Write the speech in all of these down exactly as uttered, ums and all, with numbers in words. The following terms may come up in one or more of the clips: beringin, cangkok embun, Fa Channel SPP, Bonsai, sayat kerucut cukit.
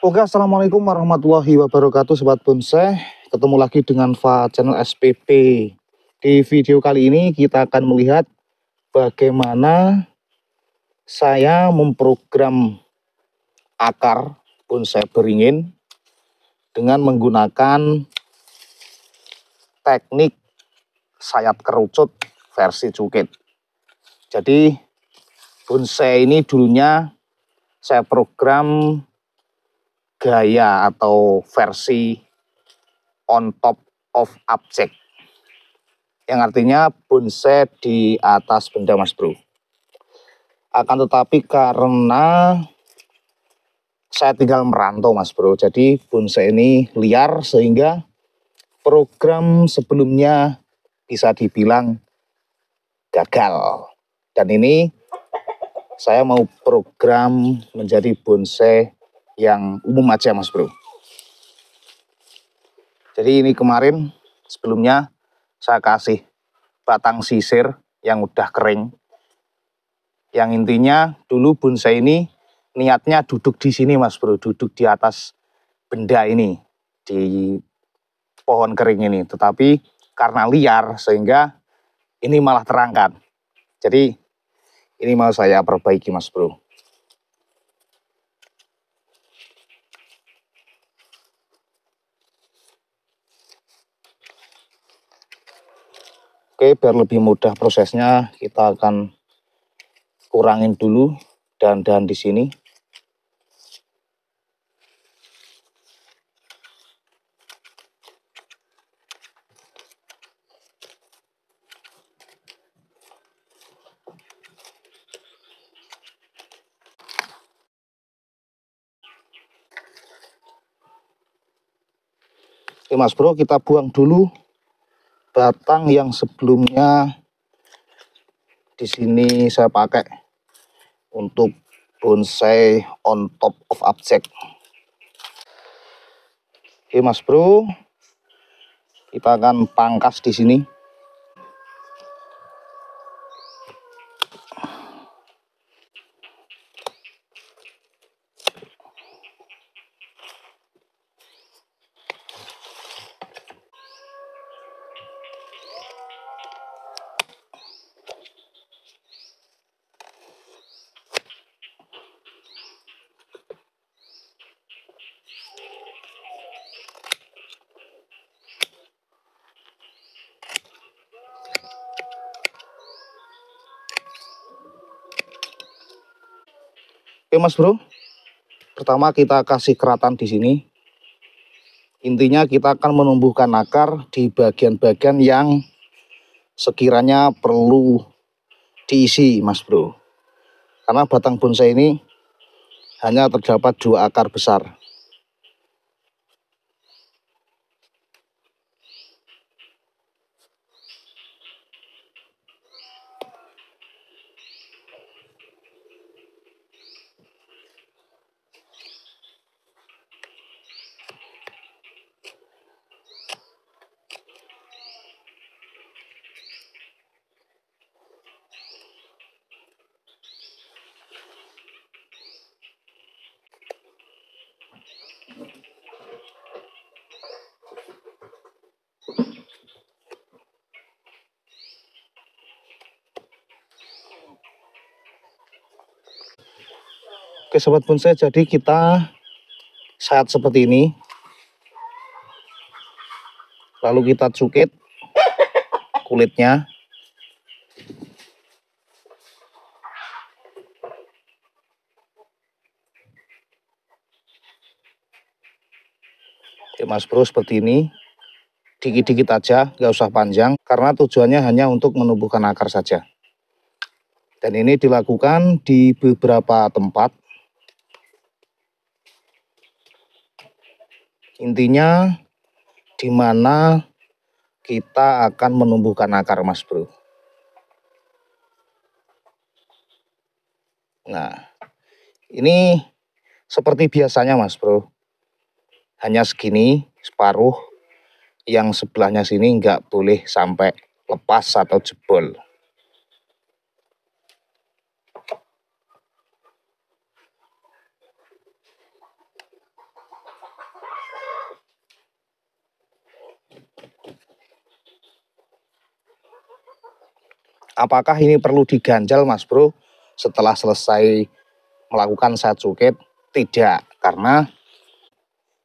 Oke, assalamualaikum warahmatullahi wabarakatuh sobat bonsai. Ketemu lagi dengan Fa Channel S P P. Di video kali ini kita akan melihat bagaimana saya memprogram akar bonsai beringin dengan menggunakan teknik sayap kerucut versi cukit. Jadi bonsai ini dulunya saya program gaya atau versi on top of object, yang artinya bonsai di atas benda, mas bro. Akan tetapi karena saya tinggal merantau, mas bro, jadi bonsai ini liar, sehingga program sebelumnya bisa dibilang gagal. Dan ini saya mau program menjadi bonsai yang umum aja, mas bro. Jadi ini kemarin sebelumnya saya kasih batang sisir yang udah kering, yang intinya dulu bonsai ini niatnya duduk di sini, mas bro, duduk di atas benda ini, di pohon kering ini, tetapi karena liar sehingga ini malah terangkat. Jadi ini mau saya perbaiki, mas bro. Oke, biar lebih mudah prosesnya, kita akan kurangin dulu dahan-dahan di sini. Oke, mas bro, kita buang dulu batang yang sebelumnya di sini saya pakai untuk bonsai on top of object. Oke, mas bro, kita akan pangkas di sini. Oke, mas bro, pertama kita kasih keratan di sini. Intinya kita akan menumbuhkan akar di bagian-bagian yang sekiranya perlu diisi, mas bro. Karena batang bonsai ini hanya terdapat dua akar besar. Oke, sobat bonsai, jadi kita sayat seperti ini, lalu kita cukit kulitnya. Oke, mas bro, seperti ini, dikit-dikit aja, nggak usah panjang, karena tujuannya hanya untuk menumbuhkan akar saja. Dan ini dilakukan di beberapa tempat. Intinya di mana kita akan menumbuhkan akar, mas bro. Nah, ini seperti biasanya, mas bro. Hanya segini, separuh, yang sebelahnya sini nggak boleh sampai lepas atau jebol. apakah ini perlu diganjal Mas Bro setelah selesai melakukan sacukit? Tidak, karena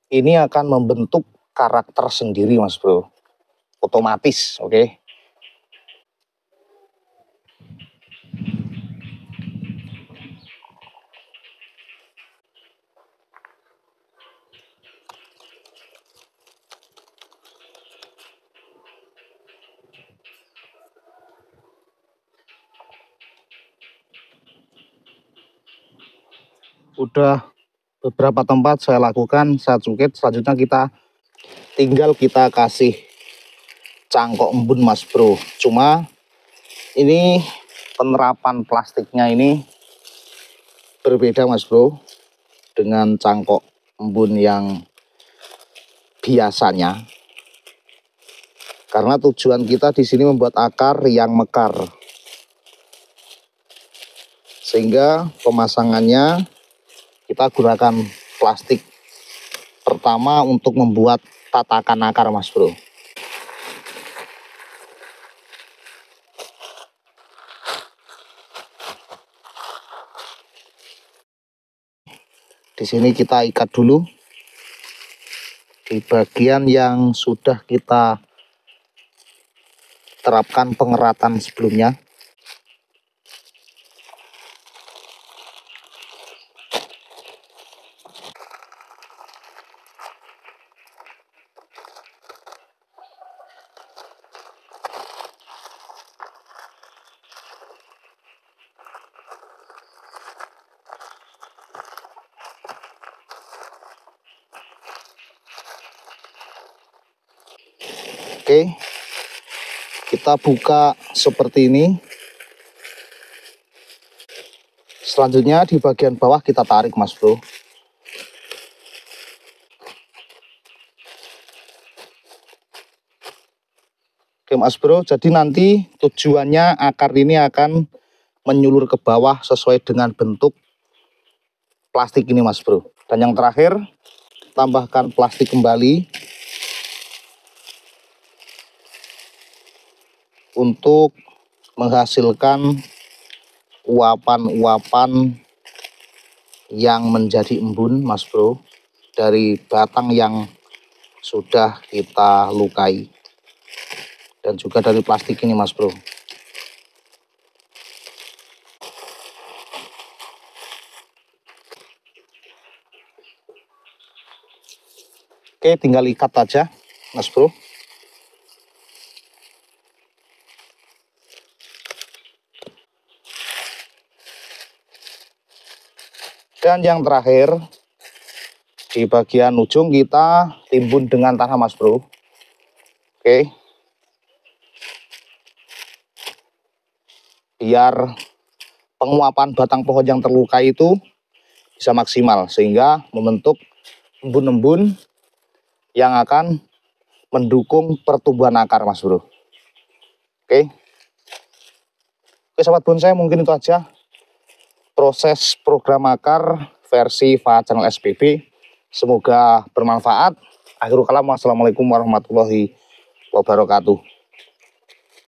ini akan membentuk karakter sendiri Mas Bro, otomatis. Oke okay? Udah beberapa tempat saya lakukan sacukit, selanjutnya kita tinggal kita kasih cangkok embun Mas Bro. Cuma ini penerapan plastiknya ini berbeda Mas Bro dengan cangkok embun yang biasanya. Karena tujuan kita di sini membuat akar yang mekar. Sehingga pemasangannya kita gunakan plastik pertama untuk membuat tatakan akar Mas Bro. Di sini kita ikat dulu di bagian yang sudah kita terapkan pengeratan sebelumnya. Oke, kita buka seperti ini. Selanjutnya di bagian bawah kita tarik Mas Bro. Oke Mas Bro, jadi nanti tujuannya akar ini akan menyulur ke bawah sesuai dengan bentuk plastik ini Mas Bro. Dan yang terakhir, tambahkan plastik kembali untuk menghasilkan uapan-uapan yang menjadi embun Mas Bro dari batang yang sudah kita lukai dan juga dari plastik ini Mas Bro. Oke, tinggal ikat aja Mas Bro. Dan yang terakhir, di bagian ujung kita timbun dengan tanah Mas Bro. Oke. Biar penguapan batang pohon yang terluka itu bisa maksimal. Sehingga membentuk embun-embun yang akan mendukung pertumbuhan akar Mas Bro. Oke. Oke sahabat bonsai, mungkin itu aja proses program akar versi Fa Channel S P P. Semoga bermanfaat. Akhirul kalam, wassalamualaikum warahmatullahi wabarakatuh.